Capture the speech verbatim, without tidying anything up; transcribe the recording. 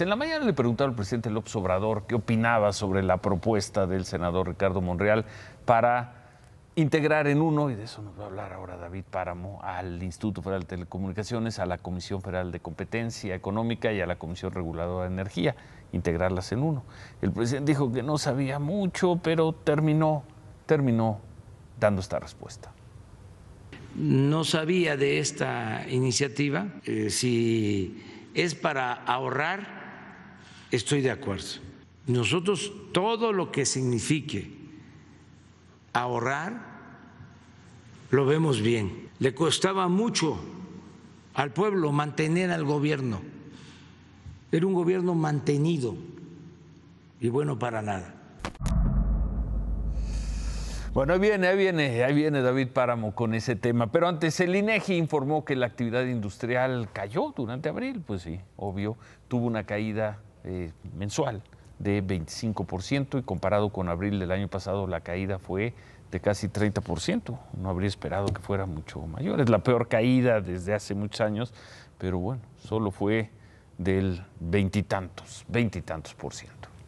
En la mañana le preguntaba al presidente López Obrador qué opinaba sobre la propuesta del senador Ricardo Monreal para integrar en uno, y de eso nos va a hablar ahora David Páramo, al Instituto Federal de Telecomunicaciones, a la Comisión Federal de Competencia Económica y a la Comisión Reguladora de Energía, integrarlas en uno. El presidente dijo que no sabía mucho, pero terminó, terminó dando esta respuesta. No sabía de esta iniciativa. Eh, si es para ahorrar, estoy de acuerdo. Nosotros, todo lo que signifique ahorrar, lo vemos bien. Le costaba mucho al pueblo mantener al gobierno. Era un gobierno mantenido y bueno para nada. Bueno, ahí viene, ahí viene, ahí viene David Páramo con ese tema. Pero antes, el INEGI informó que la actividad industrial cayó durante abril. Pues sí, obvio, tuvo una caída eh, mensual de veinticinco por ciento y comparado con abril del año pasado, la caída fue de casi treinta por ciento. No habría esperado que fuera mucho mayor. Es la peor caída desde hace muchos años, pero bueno, solo fue del veintitantos, veintitantos por ciento.